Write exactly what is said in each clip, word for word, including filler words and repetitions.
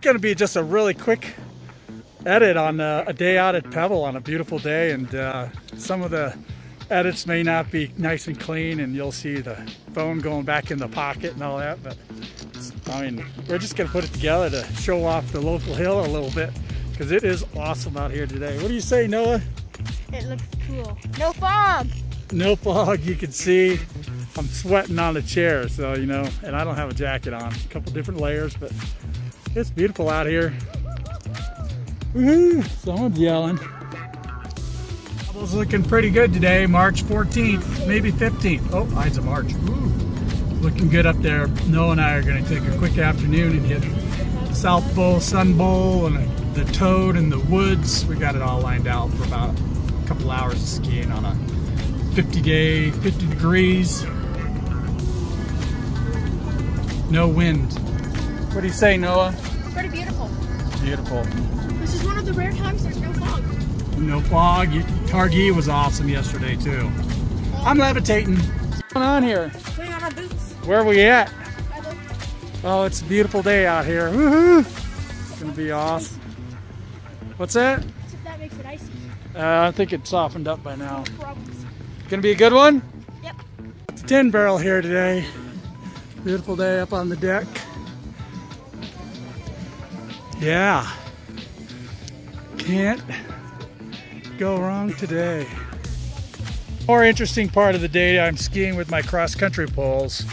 Gonna be just a really quick edit on uh, a day out at Pebble on a beautiful day, and uh, some of the edits may not be nice and clean, and you'll see the phone going back in the pocket and all that, but I mean, we're just gonna put it together to show off the local hill a little bit, because it is awesome out here today. What do you say, Noah? It looks cool. No fog! No fog, you can see. I'm sweating on the chair, so, you know, and I don't have a jacket on. A couple different layers, but it's beautiful out here. Woohoo! Someone's yelling. Pebble's looking pretty good today, March fourteenth, maybe fifteenth. Oh, mine's a March. Ooh. Looking good up there. Noah and I are going to take a quick afternoon and hit South Bowl, Sun Bowl, and the Toad and the Woods. We got it all lined out for about a couple hours of skiing on a fifty day, fifty degrees. No wind. What do you say, Noah? Pretty beautiful. Beautiful. This is one of the rare times there's no fog. No fog. Targhee was awesome yesterday, too. I'm levitating. What's going on here? Putting on my boots. Where are we at? Oh, it's a beautiful day out here. Woohoo! It's going to be awesome. What's that? That makes it icy. Uh, I think it's softened up by now. No problems. Going to be a good one? Yep. It's a tin barrel here today. Beautiful day up on the deck. Yeah, can't go wrong today. More interesting part of the day, I'm skiing with my cross-country poles,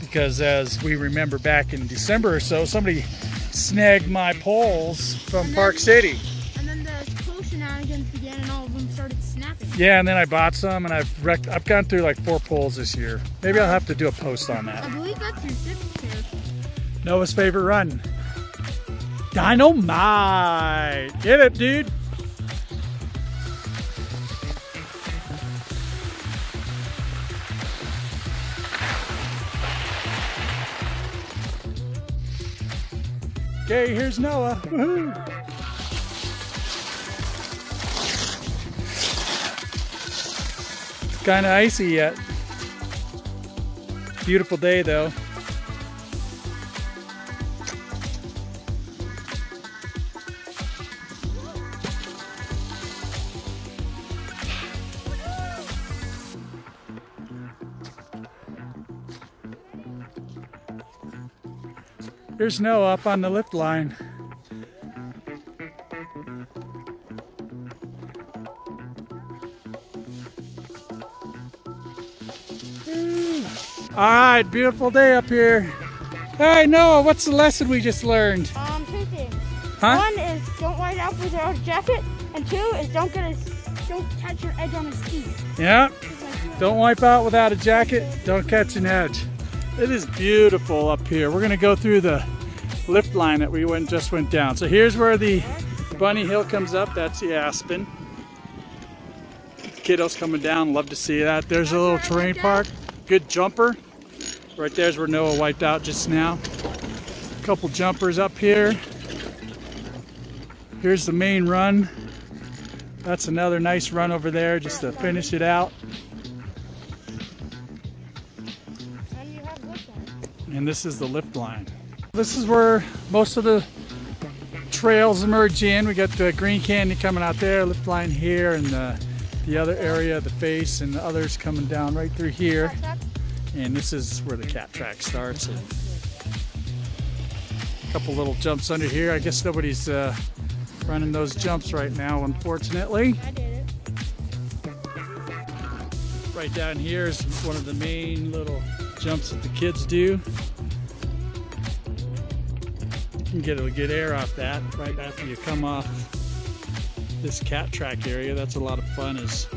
because as we remember back in December or so, somebody snagged my poles from then, Park City. And then the pole shenanigans began and all of them started snapping. Yeah, and then I bought some, and I've wrecked, I've gone through like four poles this year. Maybe I'll have to do a post on that. I believe that's your fifth pair. Noah's favorite run. Dynamite! Get it, dude! Okay, here's Noah. Woohoo! It's kinda icy yet. Beautiful day though. There's Noah up on the lift line. Woo. All right, beautiful day up here. Hey Noah, what's the lesson we just learned? Um, two things. Huh? One is don't ride out without a jacket, and two is don't get a, don't catch your edge on a ski. Yeah. Don't wipe out without a jacket. Don't catch an edge. It is beautiful up here. We're gonna go through the lift line that we went just went down. So here's where the bunny hill comes up. That's the aspen. Kiddos coming down, love to see that. There's a little terrain park, good jumper. Right there's where Noah wiped out just now. A couple jumpers up here. Here's the main run. That's another nice run over there just to finish it out. And this is the lift line. This is where most of the trails merge in. We got the Green Canyon coming out there, lift line here, and the, the other area, the face, and the others coming down right through here. And this is where the cat track starts. And a couple little jumps under here. I guess nobody's uh, running those jumps right now, unfortunately. I did it. Right down here is one of the main little jumps that the kids do. You can get a good air off that right after you come off this cat track area. That's a lot of fun, is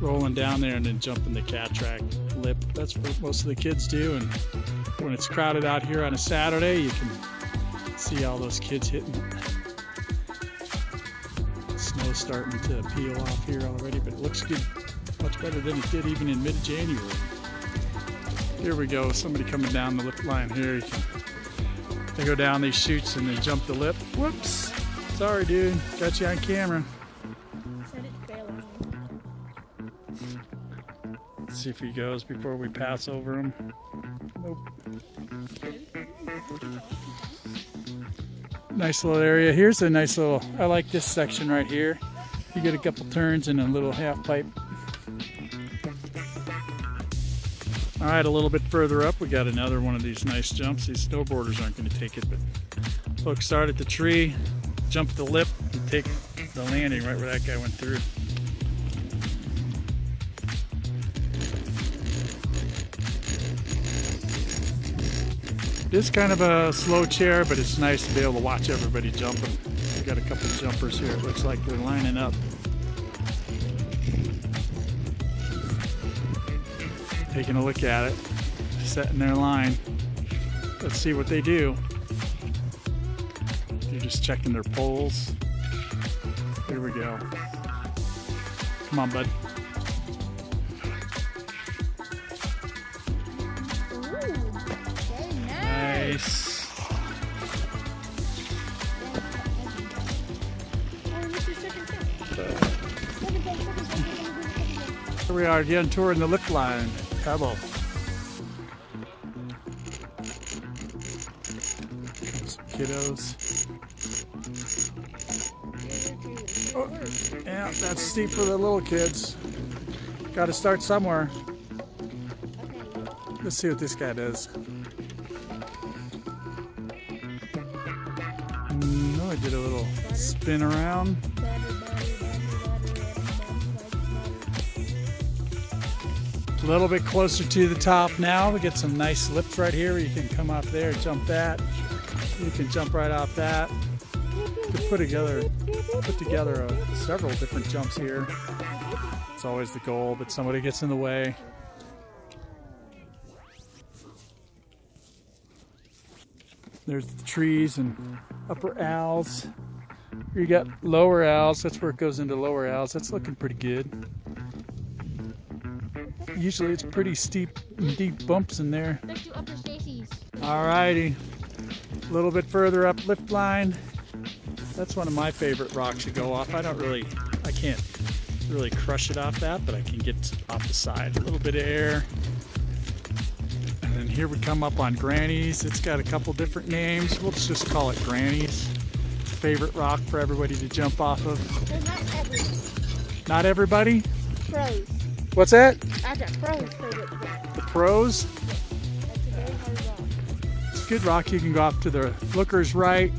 rolling down there and then jumping the cat track lip. That's what most of the kids do, and when it's crowded out here on a Saturday, you can see all those kids hitting it. Snow's starting to peel off here already, but it looks good, much better than it did even in mid-January. Here we go, somebody coming down the lip line here. They go down these chutes and they jump the lip. Whoops! Sorry dude, got you on camera. Let's see if he goes before we pass over him. Nope. Nice little area. Here's a nice little, I like this section right here. You get a couple turns and a little half pipe. All right, a little bit further up, we got another one of these nice jumps. These snowboarders aren't gonna take it, but folks, start at the tree, jump the lip, and take the landing right where that guy went through. It is kind of a slow chair, but it's nice to be able to watch everybody jumping. We got a couple of jumpers here. It looks like they're lining up. Taking a look at it, setting their line. Let's see what they do. They're just checking their poles. Here we go. Come on, bud. Nice. Here we are again, touring the lift line at Pebble. Some kiddos. Oh, yeah, that's steep for the little kids. Got to start somewhere. Let's see what this guy does. I did a little spin around. A little bit closer to the top now. We get some nice lips right here where you can come up there, jump that. You can jump right off that. You can put together, put together a, several different jumps here. It's always the goal, but somebody gets in the way. There's the trees and upper owls. You got lower owls. That's where it goes into lower owls. That's looking pretty good. Usually it's pretty steep, deep bumps in there. There's two upper Stacy's. All righty. A little bit further up, lift line. That's one of my favorite rocks to go off. I don't really, I can't really crush it off that, but I can get off the side. A little bit of air. And here we come up on Granny's. It's got a couple different names. Let's just call it Granny's. Favorite rock for everybody to jump off of. They're not everybody. Not everybody? Pros. What's that? I got pros. The pros? Yes. That's a very hard rock. It's a good rock. You can go off to the looker's right,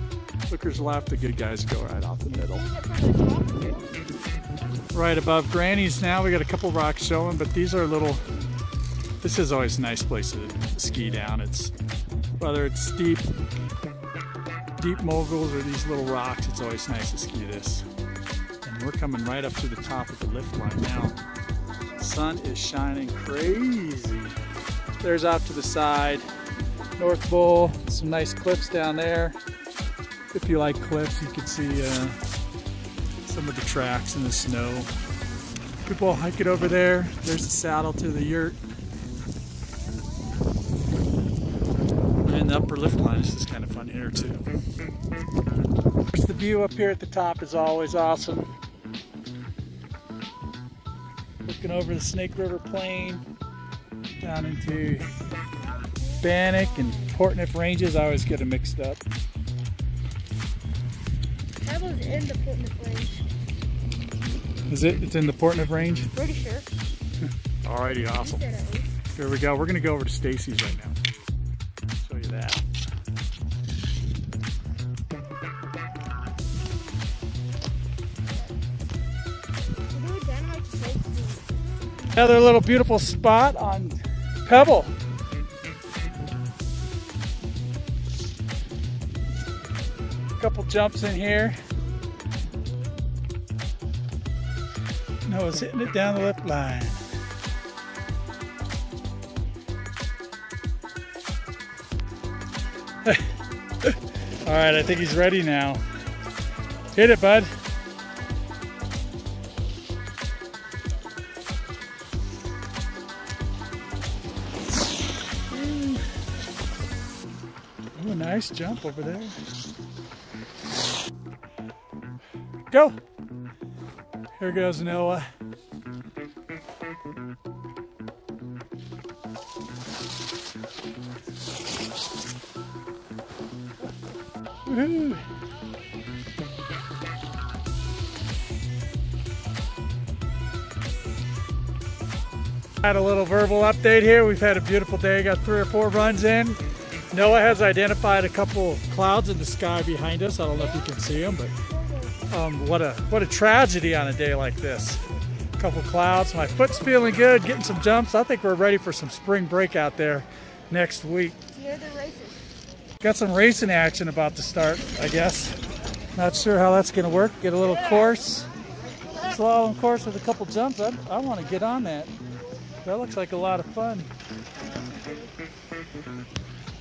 looker's left. The good guys go right off the middle. Right above Granny's now, we got a couple rocks showing, but these are little. This is always a nice place to ski down. It's whether it's steep, deep moguls or these little rocks, it's always nice to ski this. And we're coming right up to the top of the lift line now. The sun is shining crazy. There's off to the side, North Bowl, some nice cliffs down there. If you like cliffs, you can see uh, some of the tracks in the snow. People hike it over there. There's the saddle to the yurt. The upper lift line. This is kind of fun here too. The view up here at the top is always awesome. Looking over the Snake River Plain, down into Bannock and Portneuf Ranges. I always get them mixed up. That was in the Portneuf Range. Is it? It's in the Portneuf Range? Pretty sure. Alrighty, awesome. Here we go. We're going to go over to Stacy's right now. That. Another little beautiful spot on Pebble. A couple jumps in here. Noah's hitting it down the lip line. All right, I think he's ready now. Hit it, bud. Ooh, nice jump over there. Go. Here goes Noah. Woohoo! Had a little verbal update here. We've had a beautiful day. Got three or four runs in. Noah has identified a couple of clouds in the sky behind us. I don't know if you can see them, but um, what a what a tragedy on a day like this. A couple clouds. My foot's feeling good. Getting some jumps. I think we're ready for some spring break out there next week. Here are the races. Got some racing action about to start, I guess. Not sure how that's going to work. Get a little course, slalom course with a couple jumps. I, I want to get on that. That looks like a lot of fun.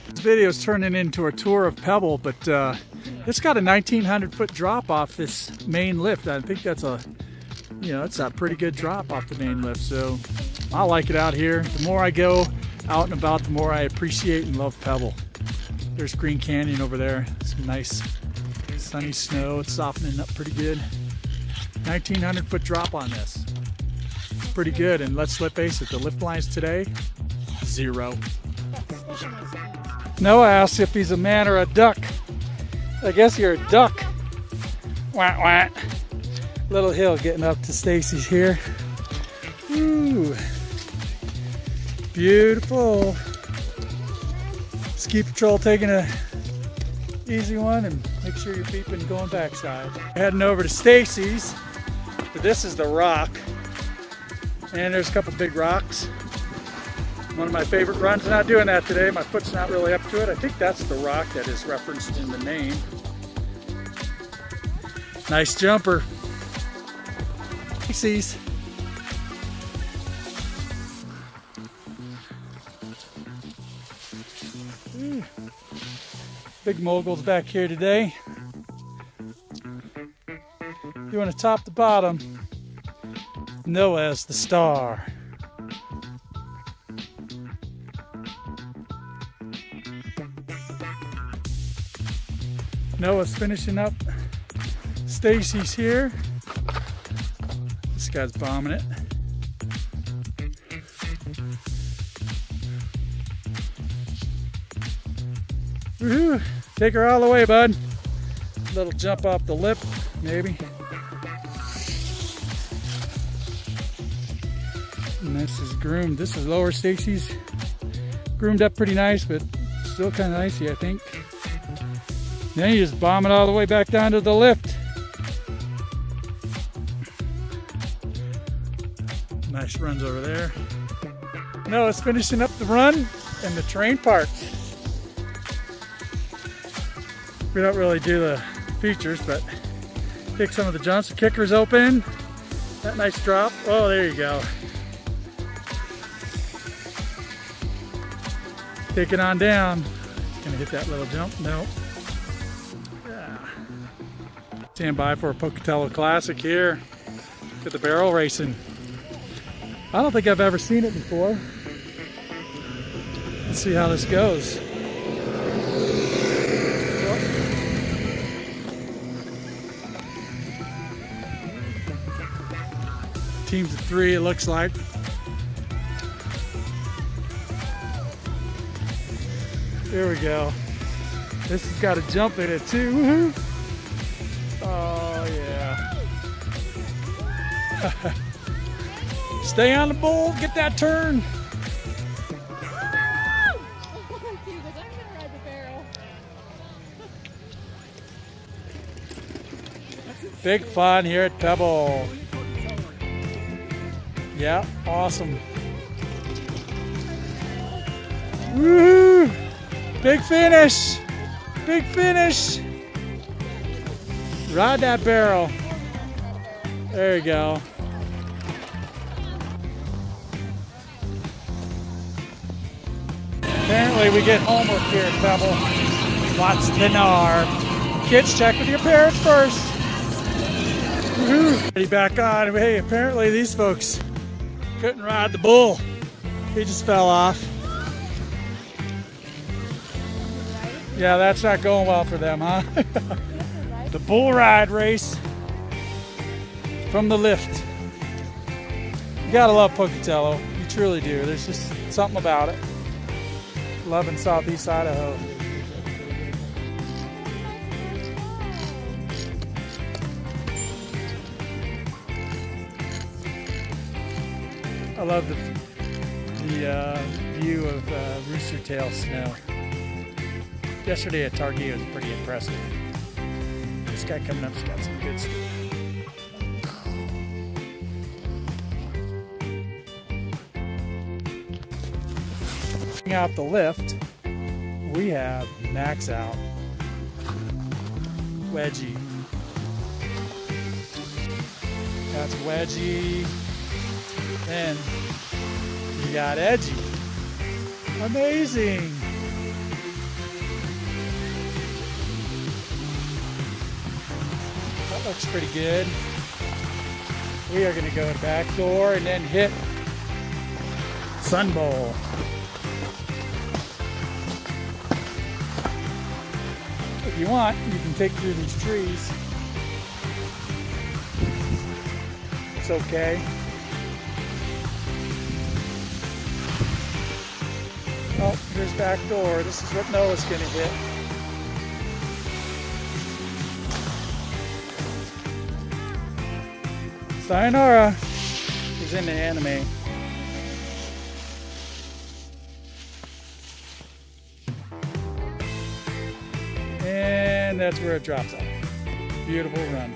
This video is turning into a tour of Pebble, but uh, it's got a nineteen hundred foot drop off this main lift. I think that's a, you know, it's a pretty good drop off the main lift. So I like it out here. The more I go out and about, the more I appreciate and love Pebble. There's Green Canyon over there. Some nice sunny snow. It's softening up pretty good. nineteen hundred foot drop on this. Pretty good, and let's face it, the lift lines today, zero. Noah asks if he's a man or a duck. I guess you're a duck. Wah, wah. Little hill getting up to Stacy's here. Ooh, beautiful. Ski patrol taking a easy one, and make sure you're beeping going backside. Heading over to Stacy's. This is the rock. And there's a couple big rocks. One of my favorite runs. Not doing that today. My foot's not really up to it. I think that's the rock that is referenced in the name. Nice jumper. He sees. Big moguls back here today. You want to top to bottom. Noah as the star. Noah's finishing up. Stacy's here. This guy's bombing it. Woohoo! Take her all the way, bud. Little jump off the lip, maybe. And this is groomed. This is lower Stacy's. Groomed up pretty nice, but still kind of icy, I think. Then you just bomb it all the way back down to the lift. Nice runs over there. No, it's finishing up the run and the terrain park. We don't really do the features, but take some of the jumps. The kicker's open. That nice drop. Oh, there you go. Take it on down. Gonna hit that little jump. No. Nope. Yeah. Stand by for a Pocatello Classic here. Look at the barrel racing. I don't think I've ever seen it before. Let's see how this goes. Teams of three, it looks like. Here we go. This has got a jump in it too. Woohoo! Oh yeah. Stay on the bowl, get that turn. Big fun here at Pebble. Yeah, awesome. Woohoo! Big finish! Big finish! Ride that barrel. There you go. Apparently we get homework here at Pebble. Watch the N A R. Kids, check with your parents first. Woo-hoo. Back on. Hey, apparently these folks couldn't ride the bull. He just fell off. Yeah, that's not going well for them, huh? The bull ride race from the lift. You gotta love Pocatello. You truly do. There's just something about it. Loving Southeast Idaho. I love the, the uh, view of uh, rooster tail snow. Yesterday at Targhee was pretty impressive. This guy coming up's got some good stuff. Out the lift, we have Max Out, Wedgie. That's Wedgie. Then you got Edgy. Amazing. That looks pretty good. We are going to go back door and then hit Sun Bowl. If you want, you can pick through these trees. It's okay. Oh, here's back door. This is what Noah's gonna hit. Sayonara is in the anime. And that's where it drops off. Beautiful run.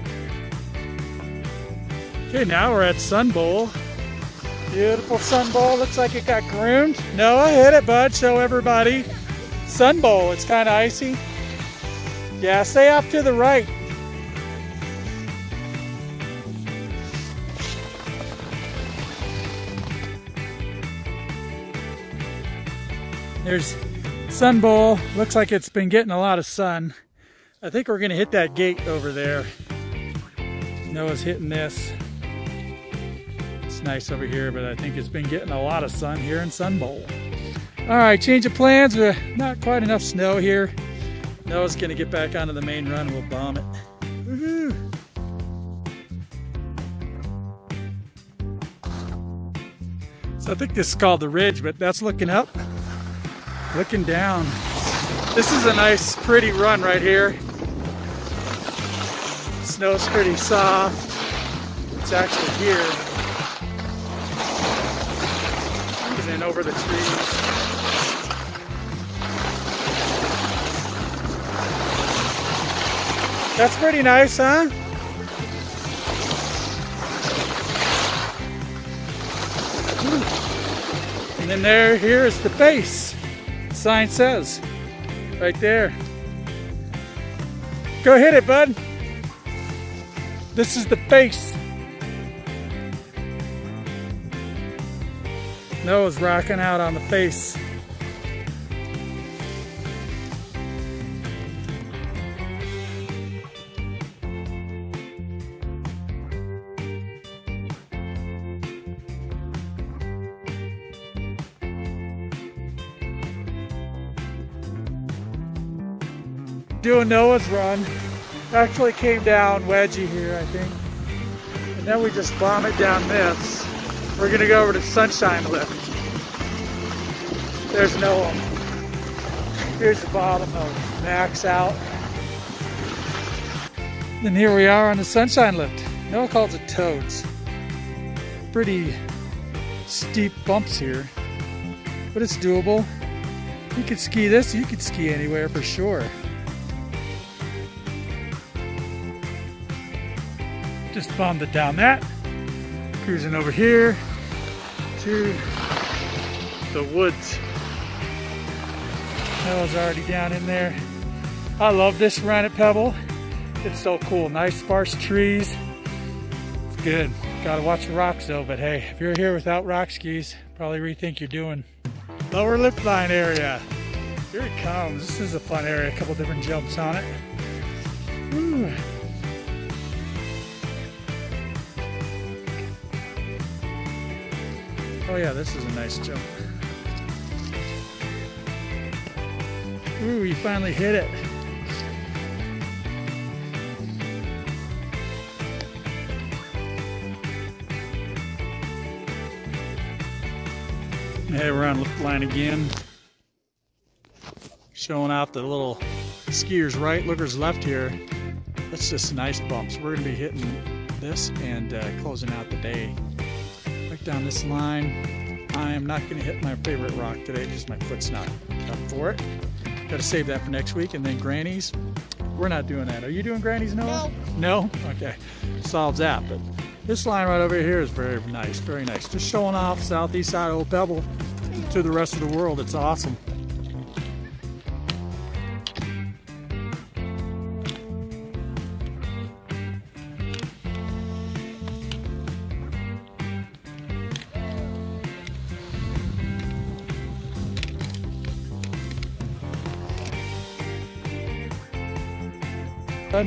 Okay, now we're at Sun Bowl. Beautiful Sun Bowl. Looks like it got groomed. Noah, hit it, bud. Show everybody. Sun Bowl. It's kind of icy. Yeah, stay off to the right. There's Sun Bowl. Looks like it's been getting a lot of sun. I think we're gonna hit that gate over there. Noah's hitting this. It's nice over here, but I think it's been getting a lot of sun here in Sun Bowl. All right, change of plans. We're not quite enough snow here. Noah's gonna get back onto the main run and we'll bomb it. Woohoo! So I think this is called the ridge, but that's looking up, looking down. This is a nice, pretty run right here. Snow's pretty soft. It's actually here. And then over the trees. That's pretty nice, huh? And then there, here is the base. The sign says. Right there. Go hit it, bud. This is the face. Noah's rocking out on the face. Doing Noah's run. Actually came down wedgy here, I think. And then we just bomb it down this. We're gonna go over to Sunshine Lift. There's Noah. Here's the bottom of Max Out. And here we are on the Sunshine Lift. Noah calls it Toads. Pretty steep bumps here, but it's doable. You could ski this, you could ski anywhere for sure. Just bombed it down that. Cruising over here to the woods. Noah's already down in there. I love this run at Pebble. It's so cool. Nice sparse trees. It's good. Gotta watch the rocks though, but hey, if you're here without rock skis, probably rethink you're doing. Lower lip line area. Here it comes. This is a fun area. A couple different jumps on it. Ooh. Oh yeah, this is a nice jump. Ooh, you finally hit it. Hey, we're on lift line again. Showing out the little skiers right, lookers left here. That's just nice bumps. We're gonna be hitting this and uh, closing out the day. down this line. I am not gonna hit my favorite rock today, just my foot's not up for it. Gotta save that for next week. And then Granny's, we're not doing that. Are you doing Granny's, Noah? No. No? Okay, solves that. But this line right over here is very nice, very nice. Just showing off Southeast Idaho Pebble to the rest of the world, it's awesome. Good.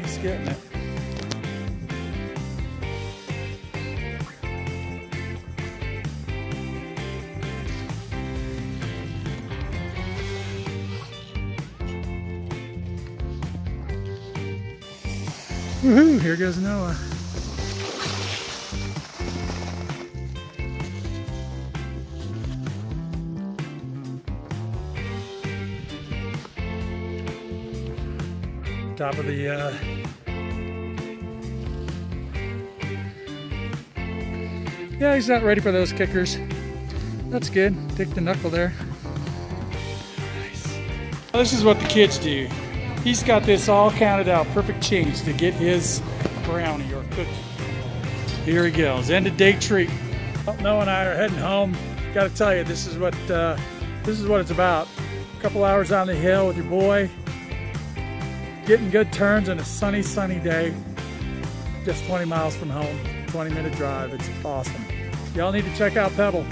He's getting it. Woohoo, here goes Noah. Top of the uh, yeah, he's not ready for those kickers. That's good. Take the knuckle there. Nice. This is what the kids do. He's got this all counted out, perfect change to get his brownie or cookie. Here he goes, end of day treat. Well, Noah and I are heading home. Gotta tell you, this is what uh, this is what it's about. A couple hours on the hill with your boy, getting good turns on a sunny, sunny day. Just twenty miles from home, twenty minute drive, it's awesome. Y'all need to check out Pebble.